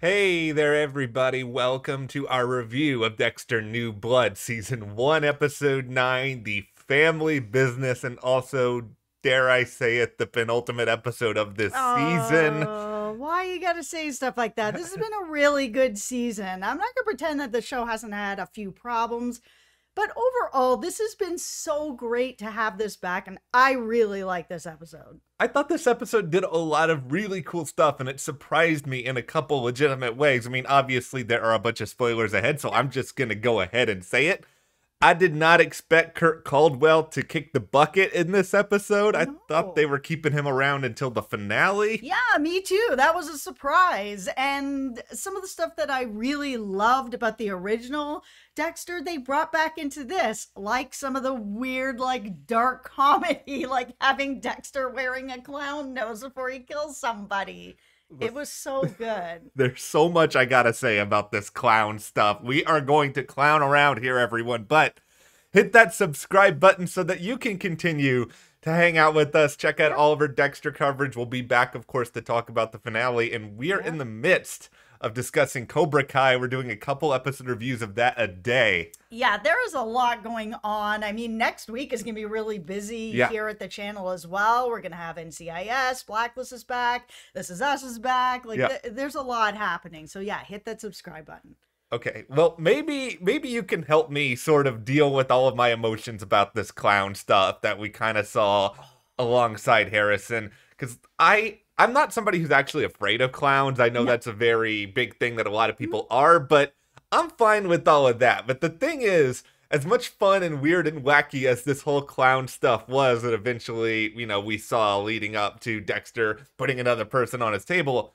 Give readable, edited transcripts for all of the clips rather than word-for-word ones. Hey there, everybody. Welcome to our review of Dexter New Blood, Season 1, Episode 9, The Family Business, and also, dare I say it, the penultimate episode of this season. Why you gotta say stuff like that? This has been a really good season. I'm not gonna pretend that the show hasn't had a few problems, but overall, this has been so great to have this back, and I really like this episode. I thought this episode did a lot of really cool stuff, and it surprised me in a couple legitimate ways. I mean, obviously, there are a bunch of spoilers ahead, so I'm just going to go ahead and say it. I did not expect Kurt Caldwell to kick the bucket in this episode. No. I thought they were keeping him around until the finale. Yeah, me too. That was a surprise. And some of the stuff that I really loved about the original Dexter, they brought back into this, like some of the weird, like, dark comedy, like having Dexter wearing a clown nose before he kills somebody. It was so good. There's so much I gotta say about this clown stuff. We are going to clown around here, everyone, but hit that subscribe button so that you can continue to hang out with us. Check out all of our Dexter coverage. We'll be back, of course, to talk about the finale, and we are in the midst of discussing Cobra Kai. We're doing a couple episode reviews of that a day. Yeah, there is a lot going on. I mean, next week is going to be really busy here at the channel as well. We're going to have NCIS, Blacklist is back, This Is Us is back. Like, there's a lot happening. So yeah, hit that subscribe button. Okay, well, maybe you can help me sort of deal with all of my emotions about this clown stuff that we kind of saw alongside Harrison, because I'm not somebody who's actually afraid of clowns. I know that's a very big thing that a lot of people are, but I'm fine with all of that. But the thing is, as much fun and weird and wacky as this whole clown stuff was that eventually, you know, we saw leading up to Dexter putting another person on his table,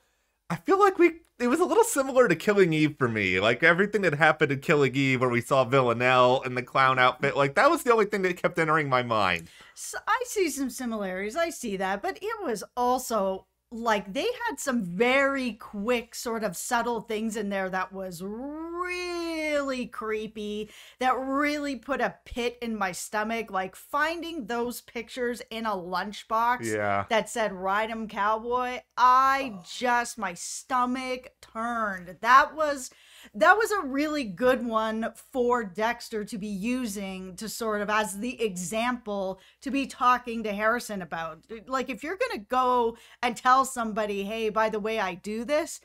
I feel like it was a little similar to Killing Eve for me. Like, everything that happened in Killing Eve where we saw Villanelle in the clown outfit, like, that was the only thing that kept entering my mind. So I see some similarities. I see that. But it was also, like, they had some very quick sort of subtle things in there that was really creepy, that really put a pit in my stomach, like finding those pictures in a lunchbox that said "Ride 'em Cowboy." My stomach turned. That was a really good one for Dexter to be using to sort of as the example to be talking to Harrison about. Like, if you're going to go and tell somebody, hey, by the way, I do this,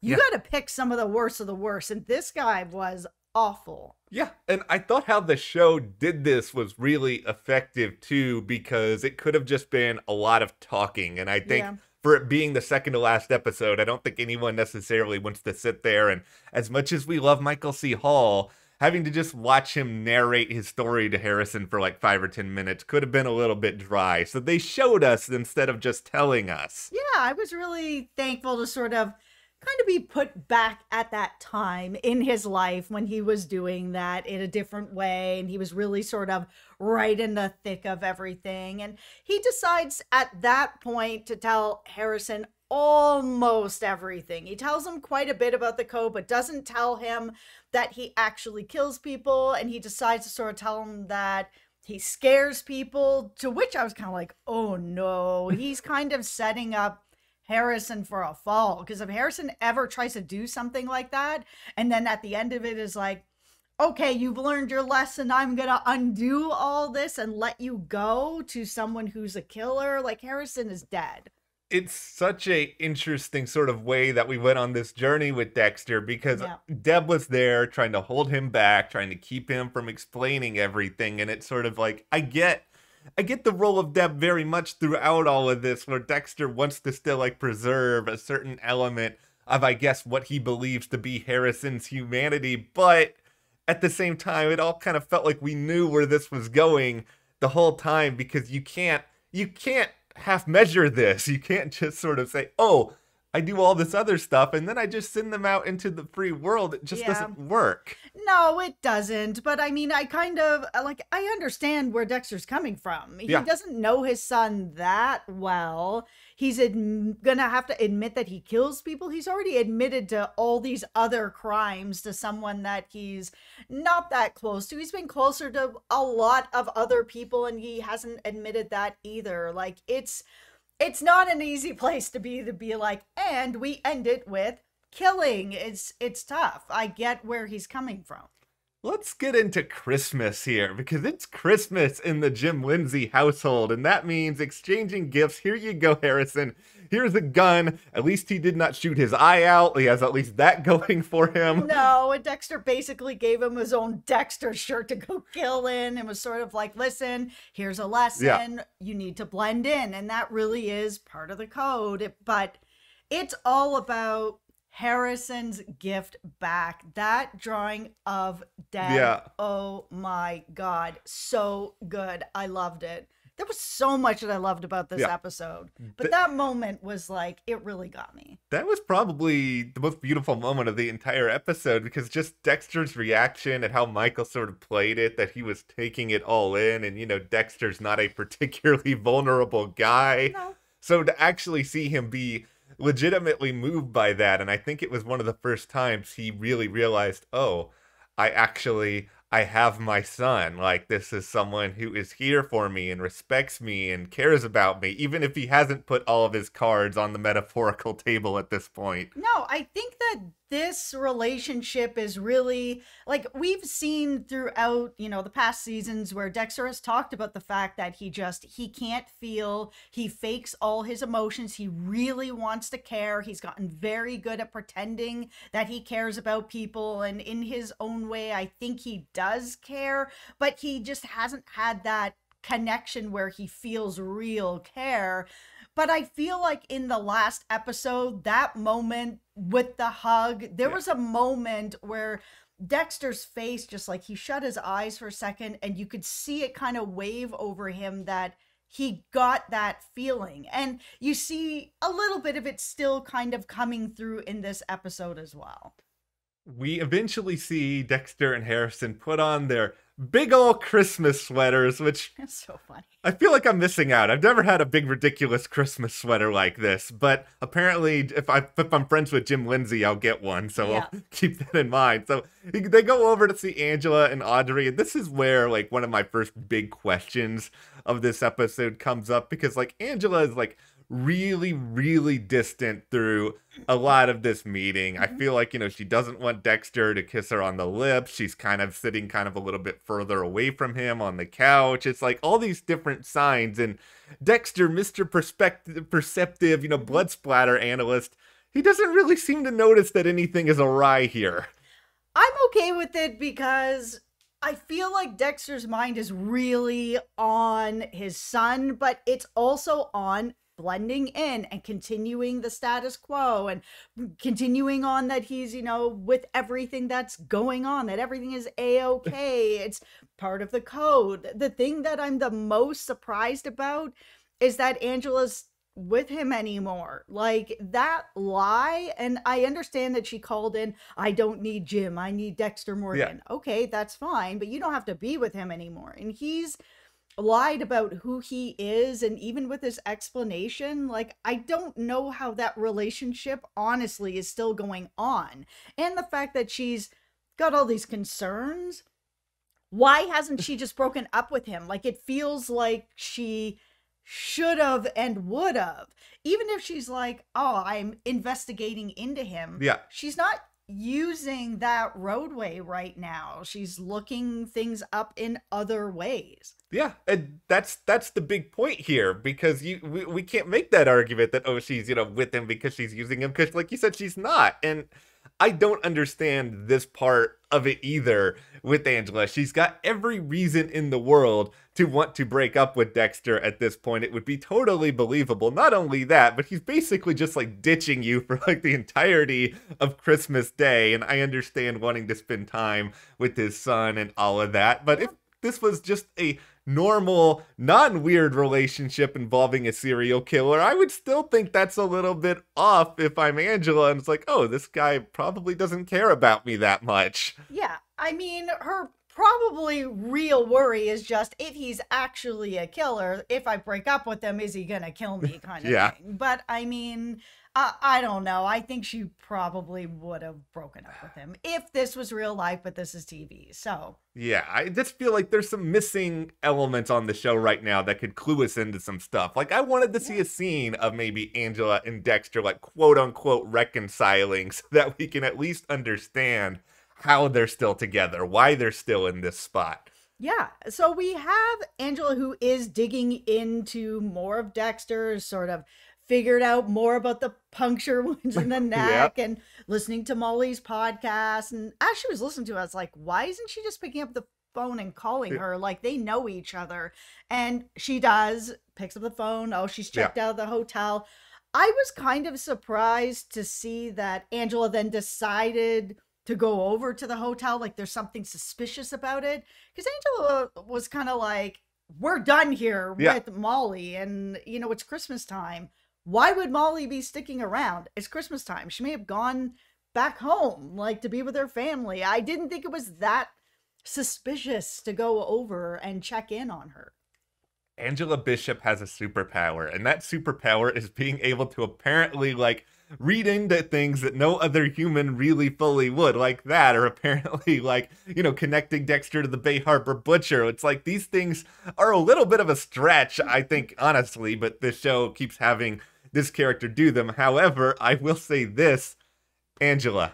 you got to pick some of the worst of the worst. And this guy was awful. Yeah. And I thought how the show did this was really effective, too, because it could have just been a lot of talking. And I think for it being the second to last episode, I don't think anyone necessarily wants to sit there. And as much as we love Michael C. Hall, having to just watch him narrate his story to Harrison for like 5 or 10 minutes could have been a little bit dry. So they showed us instead of just telling us. Yeah, I was really thankful to sort of kind of be put back at that time in his life when he was doing that in a different way, and he was really sort of right in the thick of everything, and he decides at that point to tell Harrison almost everything. He tells him quite a bit about the code, but doesn't tell him that he actually kills people, and he decides to sort of tell him that he scares people, to which I was kind of like, oh no, he's kind of setting up Harrison for a fall, because if Harrison ever tries to do something like that and then at the end of it is like, okay, you've learned your lesson, I'm gonna undo all this and let you go to someone who's a killer, like, Harrison is dead. It's such an interesting sort of way that we went on this journey with Dexter, because Deb was there trying to hold him back, trying to keep him from explaining everything, and it's sort of like, I get the role of Deb very much throughout all of this, where Dexter wants to still, like, preserve a certain element of, I guess, what he believes to be Harrison's humanity. But at the same time, it all kind of felt like we knew where this was going the whole time, because you can't half measure this. You can't just sort of say, oh, I do all this other stuff, and then I just send them out into the free world. It just doesn't work. No, it doesn't. But I mean, I kind of, like, I understand where Dexter's coming from. He doesn't know his son that well. He's going to have to admit that he kills people. He's already admitted to all these other crimes to someone that he's not that close to. He's been closer to a lot of other people, and he hasn't admitted that either. Like, it's not an easy place to be like, and we end it with killing, it's tough. I get where he's coming from. Let's get into Christmas here, because it's Christmas in the Jim Lindsay household, and that means exchanging gifts. Here you go, Harrison. Here's a gun. At least he did not shoot his eye out. He has at least that going for him. No, and Dexter basically gave him his own Dexter shirt to go kill in and was sort of like, listen, here's a lesson. Yeah. You need to blend in, and that really is part of the code. But it's all about Harrison's gift back, that drawing of Dad. Yeah. Oh my God, so good. I loved it. There was so much that I loved about this episode, but that moment was like, it really got me. That was probably the most beautiful moment of the entire episode, because just Dexter's reaction and how Michael sort of played it, that he was taking it all in, and you know, Dexter's not a particularly vulnerable guy. No. So to actually see him be legitimately moved by that, and I think it was one of the first times he really realized, oh, I have my son. Like, this is someone who is here for me and respects me and cares about me, even if he hasn't put all of his cards on the metaphorical table at this point. No, I think that this relationship is really, like, we've seen throughout, you know, the past seasons where Dexter has talked about the fact that he can't feel, he fakes all his emotions, he really wants to care, he's gotten very good at pretending that he cares about people, and in his own way I think he does care, but he just hasn't had that connection where he feels real care. But I feel like in the last episode, that moment with the hug, there was a moment where Dexter's face, just like he shut his eyes for a second and you could see it kind of wave over him, that he got that feeling. And you see a little bit of it still kind of coming through in this episode as well. We eventually see Dexter and Harrison put on their big old Christmas sweaters, which is so funny. I feel like I'm missing out. I've never had a big ridiculous Christmas sweater like this, but apparently if I'm friends with Jim Lindsay, I'll get one, so I'll keep that in mind. So they go over to see Angela and Audrey, and this is where like one of my first big questions of this episode comes up, because like Angela is like really distant through a lot of this meeting. I feel like, you know, she doesn't want Dexter to kiss her on the lips. She's kind of sitting kind of a little bit further away from him on the couch. It's like all these different signs, and Dexter, Mr. Perceptive, you know, blood splatter analyst, he doesn't really seem to notice that anything is awry here. I'm okay with it, because I feel like Dexter's mind is really on his son, but it's also on blending in and continuing the status quo and continuing on that he's, you know, with everything that's going on, that everything is a-okay. It's part of the code. The thing that I'm the most surprised about is that Angela's with him anymore. Like that lie, and I understand that she called in, I don't need Jim, I need Dexter Morgan. Okay, that's fine, but you don't have to be with him anymore. And he's lied about who he is, and even with this explanation, like I don't know how that relationship honestly is still going on. And the fact that she's got all these concerns, why hasn't she just broken up with him? Like it feels like she should have and would have. Even if she's like, oh, I'm investigating into him, she's not using that roadway right now. She's looking things up in other ways. Yeah, and that's the big point here, because we can't make that argument that, oh, she's, you know, with him because she's using him, because like you said, she's not. And I don't understand this part of it either with Angela. She's got every reason in the world to want to break up with Dexter at this point. It would be totally believable. Not only that, but he's basically just like ditching you for like the entirety of Christmas Day. And I understand wanting to spend time with his son and all of that. But if this was just a normal, non-weird relationship involving a serial killer, I would still think that's a little bit off if I'm Angela and it's like, oh, this guy probably doesn't care about me that much. Yeah, I mean, her probably real worry is just if he's actually a killer. If I break up with him, is he gonna kill me? Kind of yeah. thing. But I mean, I don't know. I think she probably would have broken up with him if this was real life, but this is TV. So yeah, I just feel like there's some missing elements on the show right now that could clue us into some stuff. Like I wanted to see a scene of maybe Angela and Dexter like quote unquote reconciling so that we can at least understand how they're still together, why they're still in this spot. Yeah, so we have Angela, who is digging into more of Dexter, sort of figured out more about the puncture wounds in the neck and listening to Molly's podcast. And as she was listening to it, I was like, why isn't she just picking up the phone and calling her? Like, they know each other. And she does, picks up the phone. Oh, she's checked out of the hotel. I was kind of surprised to see that Angela then decided to go over to the hotel, like there's something suspicious about it. Because Angela was kind of like, we're done here with Molly, and you know, it's Christmas time. Why would Molly be sticking around? It's Christmas time. She may have gone back home, like to be with her family. I didn't think it was that suspicious to go over and check in on her. Angela Bishop has a superpower, and that superpower is being able to apparently like read into things that no other human really fully would, like that, or apparently like, you know, connecting Dexter to the Bay Harbor Butcher. It's like these things are a little bit of a stretch, I think, honestly, but this show keeps having this character do them. However, I will say this, Angela,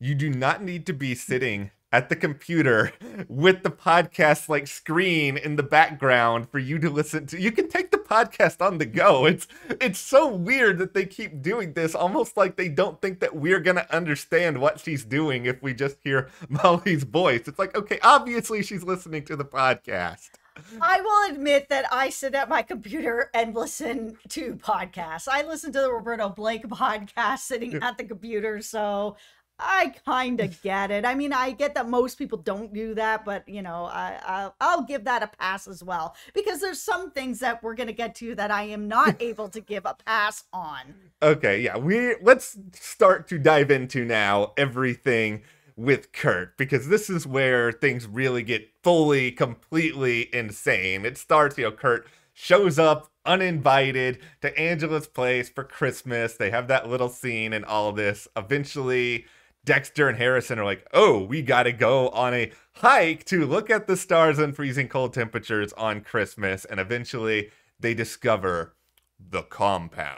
you do not need to be sitting at the computer with the podcast like screen in the background for you to listen to. You can take the podcast on the go. It's so weird that they keep doing this, almost like they don't think that we're gonna understand what she's doing if we just hear Molly's voice. It's like, okay, obviously she's listening to the podcast. I will admit that I sit at my computer and listen to podcasts. I listen to the Roberto Blake podcast sitting at the computer, so I kind of get it. I mean, I get that most people don't do that, but you know, I'll give that a pass as well, because there's some things that we're going to get to that I am not able to give a pass on. Okay, yeah, let's start to dive into now everything with Kurt, because this is where things really get fully, completely insane. It starts, you know, Kurt shows up uninvited to Angela's place for Christmas. They have that little scene and all this. Eventually, Dexter and Harrison are like, oh, we got to go on a hike to look at the stars and freezing cold temperatures on Christmas. And eventually they discover the compound.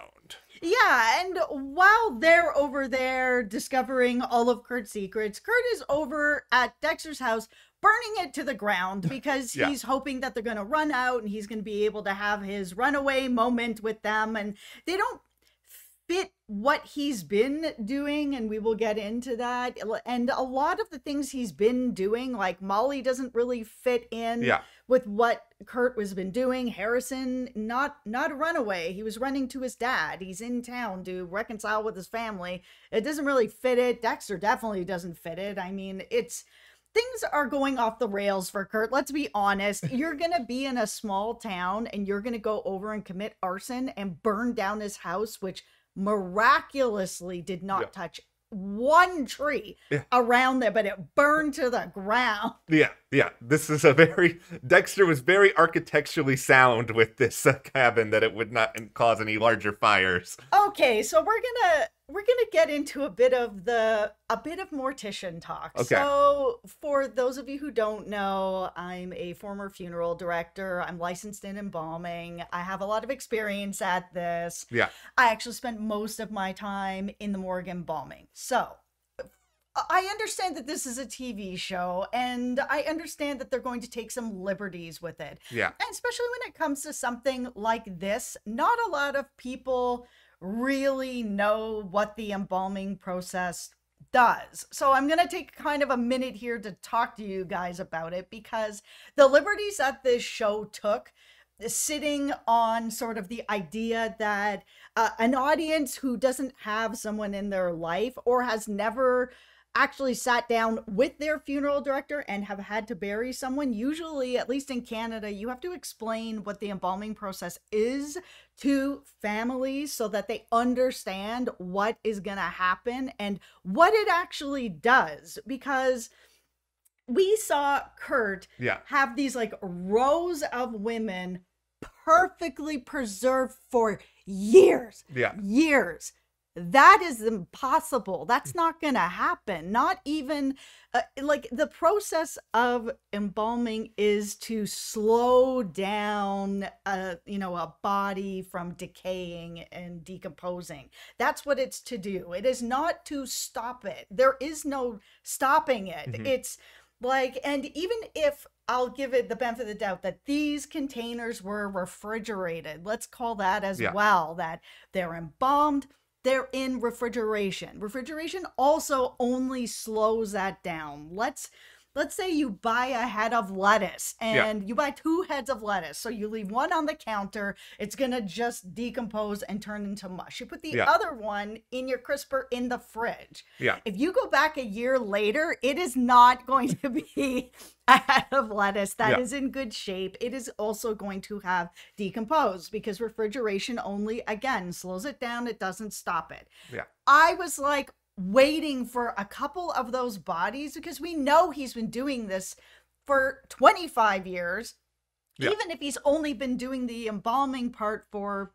Yeah. And while they're over there discovering all of Kurt's secrets, Kurt is over at Dexter's house burning it to the ground because he's hoping that they're going to run out and he's going to be able to have his runaway moment with them. And they don't fit what he's been doing, and we will get into that. And a lot of the things he's been doing, like Molly doesn't really fit in with what Kurt has been doing. Harrison, not a runaway. He was running to his dad. He's in town to reconcile with his family. It doesn't really fit it. Dexter definitely doesn't fit it. I mean, it's things are going off the rails for Kurt. Let's be honest. You're going to be in a small town and you're going to go over and commit arson and burn down his house, which miraculously did not touch one tree around there, but it burned to the ground. Yeah. This is a very, Dexter was very architecturally sound with this cabin that it would not cause any larger fires. Okay, so we're gonna get into a bit of mortician talk. Okay. So for those of you who don't know, I'm a former funeral director. I'm licensed in embalming. I have a lot of experience at this. Yeah. I actually spent most of my time in the morgue embalming. So I understand that this is a TV show, and I understand that they're going to take some liberties with it. Yeah. And especially when it comes to something like this, not a lot of people really know what the embalming process does. So I'm going to take kind of a minute here to talk to you guys about it, because the liberties that this show took, sitting on sort of the idea that an audience who doesn't have someone in their life or has never actually sat down with their funeral director and have had to bury someone. Usually, at least in Canada, you have to explain what the embalming process is to families so that they understand what is going to happen and what it actually does. Because we saw Kurt have these like rows of women perfectly preserved for years. Years. That is impossible. That's not going to happen. Not even like the process of embalming is to slow down, you know, a body from decaying and decomposing. That's what it's to do. It is not to stop it. There is no stopping it. It's like, and even if I'll give it the benefit of the doubt that these containers were refrigerated, let's call that as well, that they're embalmed. They're in refrigeration. Refrigeration also only slows that down. Let's say you buy a head of lettuce and you buy 2 heads of lettuce. So you leave one on the counter. It's going to just decompose and turn into mush. You put the other one in your crisper in the fridge. If you go back a year later, it is not going to be a head of lettuce that is in good shape. It is also going to have decomposed because refrigeration only, again, slows it down. It doesn't stop it. I was like, waiting for a couple of those bodies because we know he's been doing this for 25 years, even if he's only been doing the embalming part for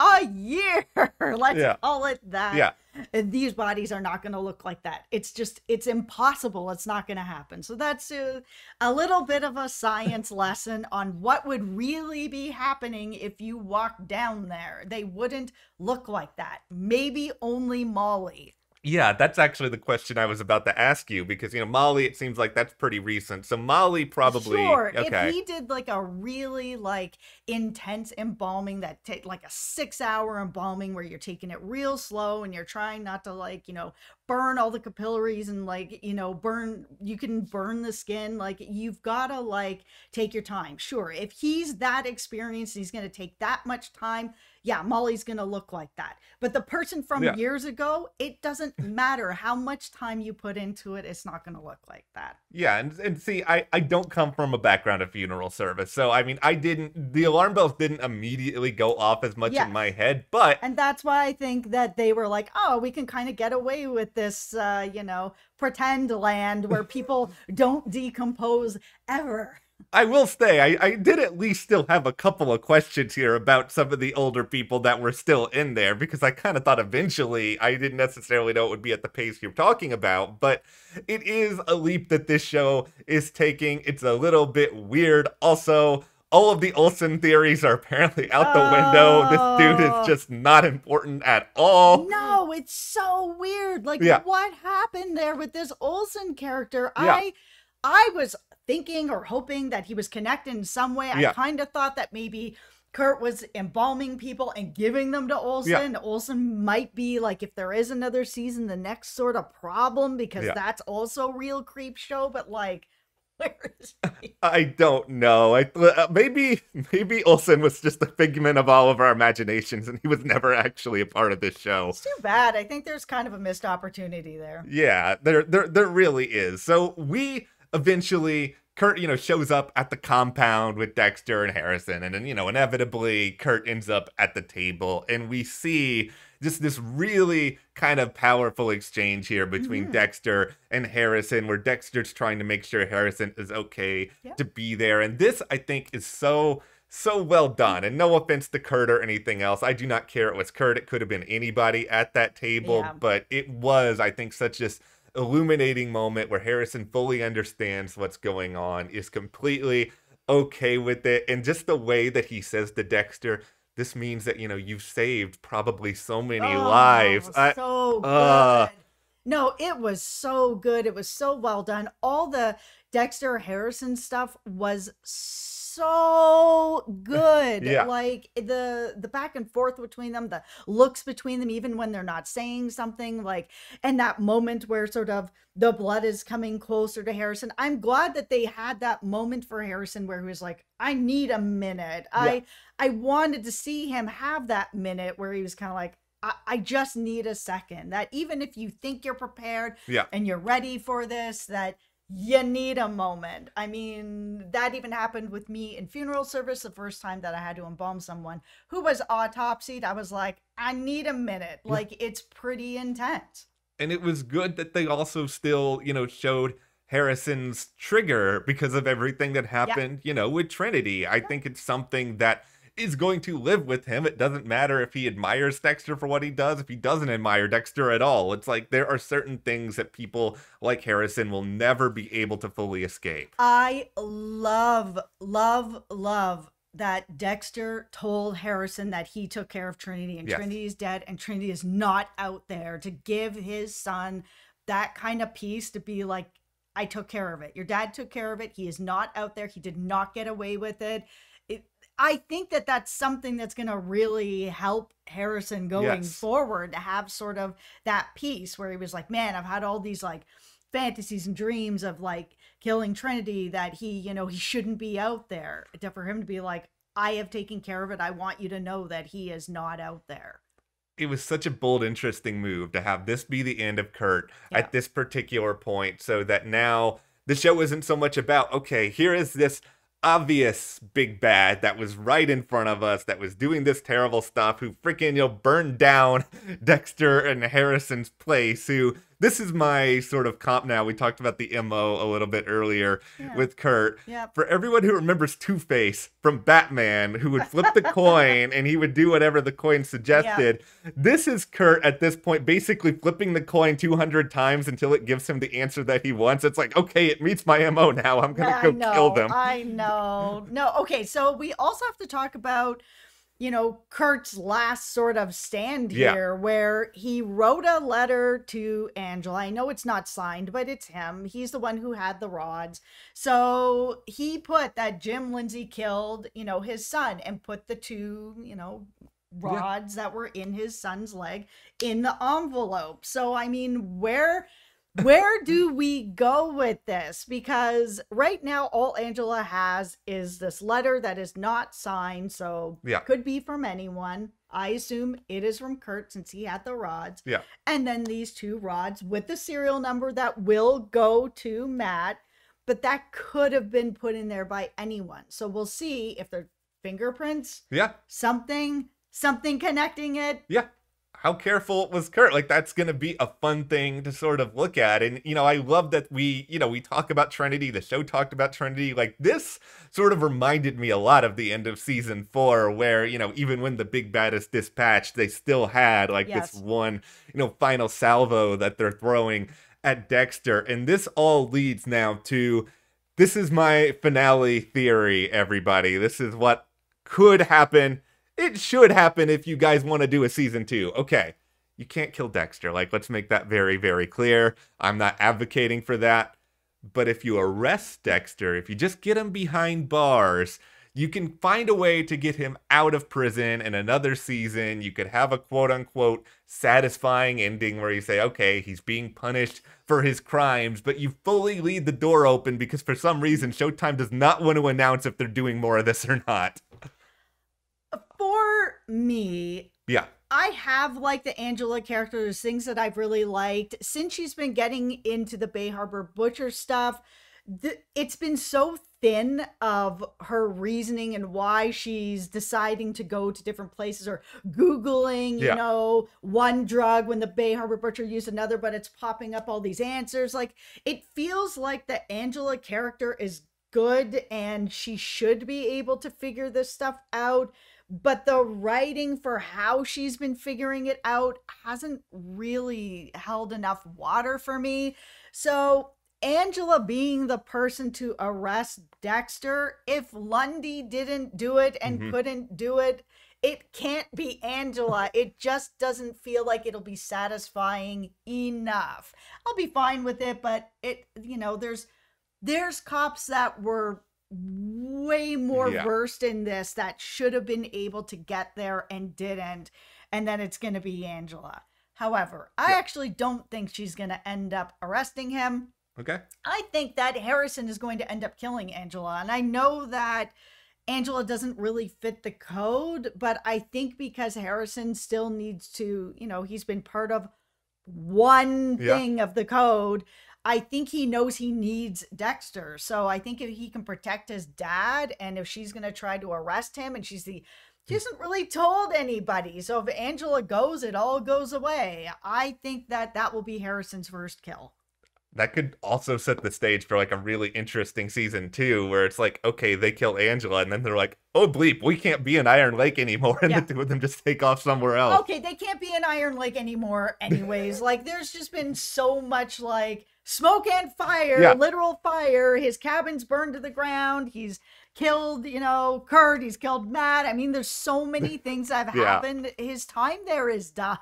a year, let's call it that. And these bodies are not going to look like that. It's just, it's impossible. It's not going to happen. So that's a little bit of a science lesson on what would really be happening if you walked down there. They wouldn't look like that. Maybe only Molly. Yeah, that's actually the question I was about to ask you because, you know, Molly, it seems like that's pretty recent. So Molly probably... Sure, if he did like a really like intense embalming that take like a 6-hour embalming where you're taking it real slow and you're trying not to like, you know, burn all the capillaries and like, you know, burn, you can burn the skin. Like you've got to like take your time. Sure, if he's that experienced, he's going to take that much time. Yeah, Molly's going to look like that. But the person from years ago, it doesn't matter how much time you put into it. It's not going to look like that. Yeah. And see, I don't come from a background of funeral service. So, I mean, I didn't, the alarm bells didn't immediately go off as much in my head, but. And that's why I think that they were like, oh, we can kind of get away with this, you know, pretend land where people don't decompose ever. I will say, I did at least still have a couple of questions here about some of the older people that were still in there, because I kind of thought eventually I didn't necessarily know it would be at the pace you're talking about, but it is a leap that this show is taking. It's a little bit weird. Also, all of the Olsen theories are apparently out the window. This dude is just not important at all. No, it's so weird. Like, what happened there with this Olsen character? I was thinking or hoping that he was connected in some way. I kind of thought that maybe Kurt was embalming people and giving them to Olsen. Olsen might be like, if there is another season, the next sort of problem, because that's also real creep show. But like, where is he? I don't know. Maybe Olsen was just a figment of all of our imaginations and he was never actually a part of this show. It's too bad. I think there's kind of a missed opportunity there. Yeah, there really is. So we... Eventually, Kurt, you know, shows up at the compound with Dexter and Harrison. And then, you know, inevitably, Kurt ends up at the table. And we see just this really kind of powerful exchange here between Dexter and Harrison, where Dexter's trying to make sure Harrison is okay to be there. And this, I think, is so well done. And no offense to Kurt or anything else. I do not care it was Kurt. It could have been anybody at that table. But it was, I think, such this illuminating moment where Harrison fully understands what's going on, is completely okay with it. And just the way that he says to Dexter, this means that, you know, you've saved probably so many lives. So good. No, it was so good. It was so well done. All the Dexter Harrison stuff was so good. Like the back and forth between them, the looks between them, even when they're not saying something, like, and that moment where sort of the blood is coming closer to Harrison. I'm glad that they had that moment for Harrison where he was like, I need a minute. I wanted to see him have that minute where he was kind of like, I just need a second. That even if you think you're prepared and you're ready for this, that you need a moment. I mean, that even happened with me in funeral service. The first time that I had to embalm someone who was autopsied, I was like, I need a minute. Like, it's pretty intense. And it was good that they also still, you know, showed Harrison's trigger because of everything that happened, you know, with Trinity. I think it's something that is going to live with him. It doesn't matter if he admires Dexter for what he does, if he doesn't admire Dexter at all. It's like there are certain things that people like Harrison will never be able to fully escape. I love, love, love that Dexter told Harrison that he took care of Trinity and Trinity is dead and Trinity is not out there, to give his son that kind of peace to be like, I took care of it. Your dad took care of it. He is not out there. He did not get away with it. I think that that's something that's going to really help Harrison going forward, to have sort of that peace where he was like, man, I've had all these like fantasies and dreams of like killing Trinity, that he, you know, he shouldn't be out there. For him to be like, I have taken care of it. I want you to know that he is not out there. It was such a bold, interesting move to have this be the end of Kurt at this particular point, so that now the show isn't so much about, okay, here is this obvious big bad that was right in front of us, that was doing this terrible stuff, who freaking, you know, burned down Dexter and Harrison's place, who, this is my sort of comp now. We talked about the MO a little bit earlier with Kurt. For everyone who remembers Two-Face from Batman, who would flip the coin and he would do whatever the coin suggested, this is Kurt at this point basically flipping the coin 200 times until it gives him the answer that he wants. It's like, okay, it meets my MO now. I'm going to go kill them. I know. No, okay, so we also have to talk about, you know, Kurt's last sort of stand here, where he wrote a letter to Angela. I know it's not signed, but it's him. He's the one who had the rods. So he put that Jim Lindsay killed, you know, his son, and put the two, you know, rods that were in his son's leg in the envelope. So, I mean, where do we go with this? Because right now all Angela has is this letter that is not signed, so it could be from anyone. I assume it is from Kurt, since he had the rods. And then these two rods with the serial number that will go to Matt, but that could have been put in there by anyone. So we'll see if they're fingerprints, something connecting it. How careful was Kurt? Like, that's going to be a fun thing to sort of look at. And, you know, I love that we, you know, we talk about Trinity. The show talked about Trinity. Like, this sort of reminded me a lot of the end of season 4, where, you know, even when the big bad is dispatched, they still had like this one, you know, final salvo that they're throwing at Dexter. And this all leads now to, this is my finale theory, everybody. This is what could happen. It should happen if you guys want to do a season 2. Okay, you can't kill Dexter. Like, let's make that very, very clear. I'm not advocating for that. But if you arrest Dexter, if you just get him behind bars, you can find a way to get him out of prison in another season. You could have a quote-unquote satisfying ending where you say, okay, he's being punished for his crimes, but you fully leave the door open because for some reason Showtime does not want to announce if they're doing more of this or not. For me, I have liked the Angela character. There's things that I've really liked since she's been getting into the Bay Harbor Butcher stuff. It's been so thin of her reasoning and why she's deciding to go to different places, or Googling, you know, one drug when the Bay Harbor Butcher used another, but it's popping up all these answers. Like, it feels like the Angela character is good and she should be able to figure this stuff out. But the writing for how she's been figuring it out hasn't really held enough water for me. So Angela being the person to arrest Dexter, if Lundy didn't do it and couldn't do it, it can't be Angela. It just doesn't feel like it'll be satisfying enough. I'll be fine with it, but it, you know, there's cops that were way more versed in this that should have been able to get there and didn't, and then it's going to be Angela. However, I actually don't think she's going to end up arresting him. Okay, I think that Harrison is going to end up killing Angela, and I know that Angela doesn't really fit the code, but I think because Harrison still needs to, you know, he's been part of one thing of the code, I think he knows he needs Dexter. So I think if he can protect his dad, and if she's going to try to arrest him, and she hasn't really told anybody. So if Angela goes, it all goes away. I think that that will be Harrison's first kill. that could also set the stage for like a really interesting season 2 where it's like, okay, they kill Angela and then they're like, oh bleep, we can't be in Iron Lake anymore. And yeah, the two of them just take off somewhere else. Okay, they can't be in Iron Lake anymore anyways. Like there's just been so much like smoke and fire, yeah, literal fire. His cabin's burned to the ground. He's killed, you know, Kurt. He's killed Matt. I mean, there's so many things that have yeah, happened. His time there is done.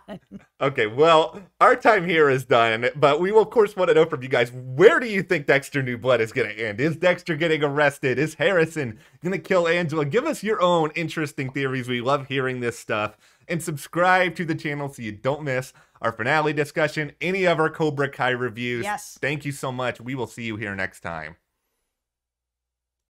Okay, well, our time here is done, but we will, of course, want to know from you guys, where do you think Dexter New Blood is going to end? Is Dexter getting arrested? Is Harrison going to kill Angela? Give us your own interesting theories. We love hearing this stuff. And subscribe to the channel so you don't miss our finale discussion, any of our Cobra Kai reviews. Yes. Thank you so much. We will see you here next time.